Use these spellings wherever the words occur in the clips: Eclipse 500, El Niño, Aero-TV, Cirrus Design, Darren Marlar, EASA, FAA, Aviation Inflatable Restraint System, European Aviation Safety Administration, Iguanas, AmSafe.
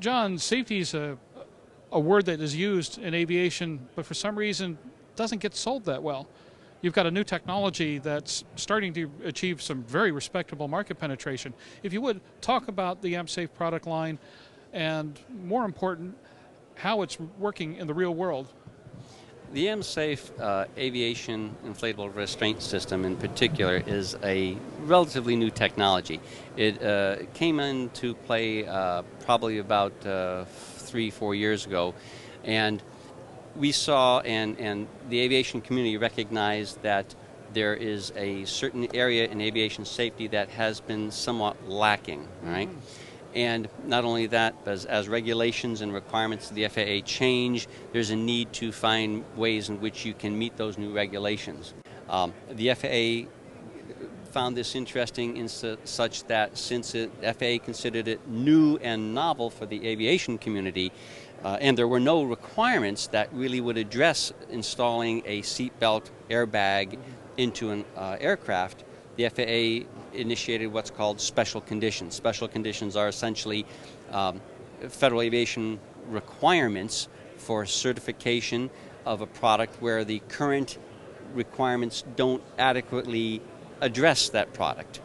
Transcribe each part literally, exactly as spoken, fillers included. John, safety is a, a word that is used in aviation, but for some reason doesn't get sold that well. You've got a new technology that's starting to achieve some very respectable market penetration. If you would, talk about the AmSafe product line and, more important, how it's working in the real world. The AmSafe uh, Aviation Inflatable Restraint System in particular is a relatively new technology. It uh, came into play uh, probably about uh, three, four years ago, and we saw and, and the aviation community recognized that there is a certain area in aviation safety that has been somewhat lacking, right? Mm-hmm. And not only that, but as, as regulations and requirements of the F A A change, there's a need to find ways in which you can meet those new regulations. Um, the F A A found this interesting in su such that since it, F A A considered it new and novel for the aviation community, uh, and there were no requirements that really would address installing a seatbelt airbag into an uh, aircraft, the F A A initiated what's called special conditions. Special conditions are essentially um, federal aviation requirements for certification of a product where the current requirements don't adequately address that product.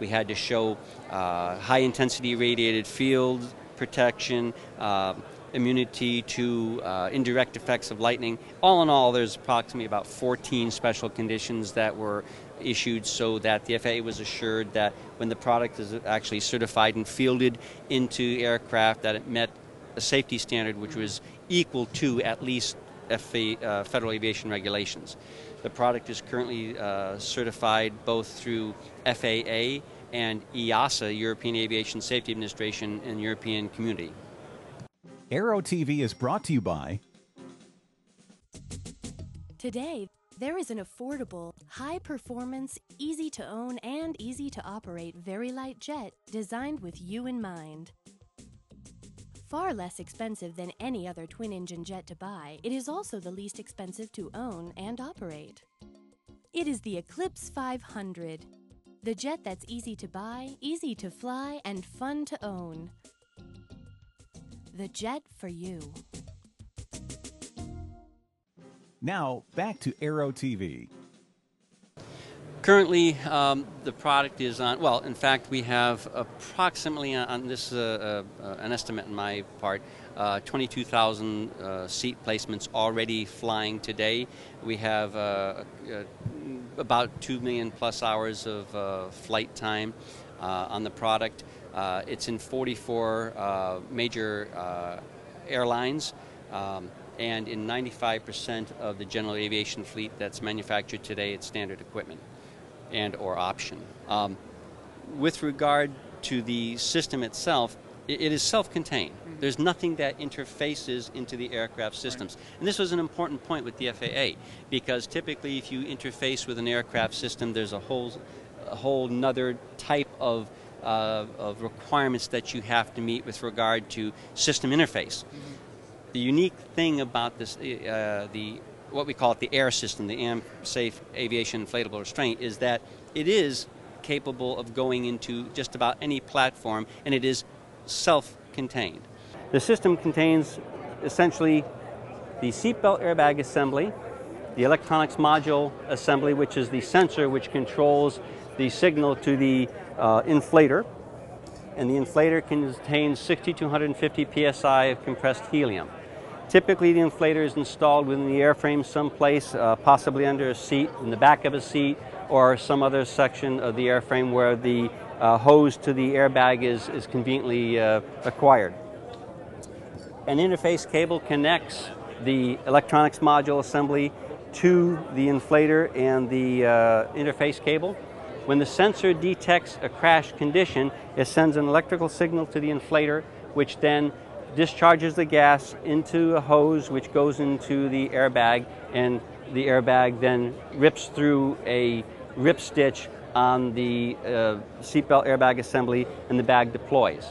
We had to show uh, high-intensity radiated field protection, uh, immunity to uh, indirect effects of lightning. All in all, there's approximately about fourteen special conditions that were issued so that the F A A was assured that when the product is actually certified and fielded into aircraft, that it met a safety standard which was equal to at least F A A, uh, federal aviation regulations. The product is currently uh, certified both through F A A and EASA, European Aviation Safety Administration, and European Community. Aero T V is brought to you by... Today, there is an affordable, high-performance, easy-to-own and easy-to-operate very light jet designed with you in mind. Far less expensive than any other twin-engine jet to buy, it is also the least expensive to own and operate. It is the Eclipse five hundred, the jet that's easy to buy, easy to fly, and fun to own. The jet for you. Now, back to Aero T V. Currently, um, the product is on, well, in fact, we have approximately, on this uh, uh, an estimate on my part, uh, twenty-two thousand uh, seat placements already flying today. We have uh, uh, about two million plus hours of uh, flight time uh, on the product. Uh, it's in forty-four uh, major uh, airlines. Um, and in ninety-five percent of the general aviation fleet that's manufactured today, it's standard equipment and or option. Um, with regard to the system itself, it, it is self-contained. Mm-hmm. There's nothing that interfaces into the aircraft systems. Right. And this was an important point with the F A A, because typically if you interface with an aircraft system, there's a whole, a whole nother type of uh, of requirements that you have to meet with regard to system interface. Mm-hmm. The unique thing about this, uh, the what we call it the air system, the AmSafe Aviation Inflatable Restraint, is that it is capable of going into just about any platform, and it is self-contained. The system contains essentially the seatbelt airbag assembly, the electronics module assembly, which is the sensor which controls the signal to the uh, inflator, and the inflator contains sixty to one hundred fifty P S I of compressed helium. Typically, the inflator is installed within the airframe someplace, uh, possibly under a seat, in the back of a seat, or some other section of the airframe where the uh, hose to the airbag is, is conveniently uh, acquired. An interface cable connects the electronics module assembly to the inflator and the uh, interface cable. When the sensor detects a crash condition, it sends an electrical signal to the inflator, which then discharges the gas into a hose which goes into the airbag, and the airbag then rips through a rip stitch on the uh, seatbelt airbag assembly, and the bag deploys.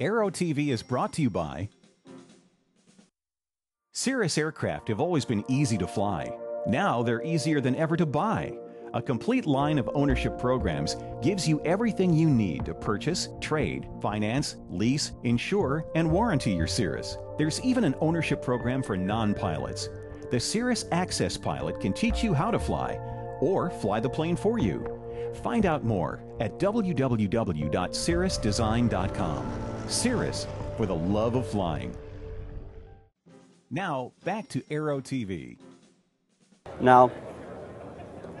Aero T V is brought to you by... Cirrus aircraft have always been easy to fly. Now they're easier than ever to buy. A complete line of ownership programs gives you everything you need to purchase, trade, finance, lease, insure, and warranty your Cirrus. There's even an ownership program for non-pilots. The Cirrus Access Pilot can teach you how to fly or fly the plane for you. Find out more at w w w dot cirrus design dot com. Cirrus, for the love of flying. Now, back to Aero T V. Now,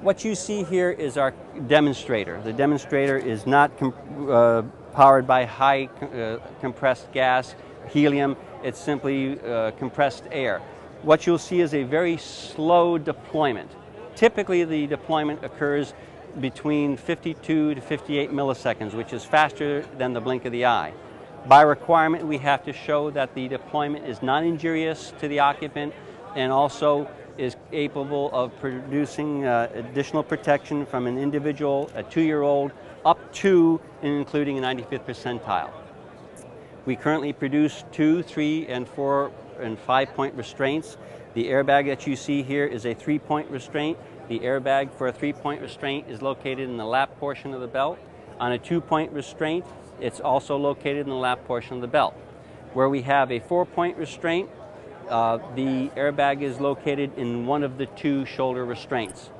what you see here is our demonstrator. The demonstrator is not com uh, powered by high uh, compressed gas, helium. It's simply uh, compressed air. What you'll see is a very slow deployment. Typically, the deployment occurs between fifty-two to fifty-eight milliseconds, which is faster than the blink of the eye. By requirement, we have to show that the deployment is not injurious to the occupant and also is capable of producing uh, additional protection from an individual, a two-year-old, up to and including a ninety-fifth percentile. We currently produce two, three, and four, and five-point restraints. The airbag that you see here is a three-point restraint. The airbag for a three-point restraint is located in the lap portion of the belt. On a two-point restraint, it's also located in the lap portion of the belt. Where we have a four-point restraint, uh, the airbag is located in one of the two shoulder restraints.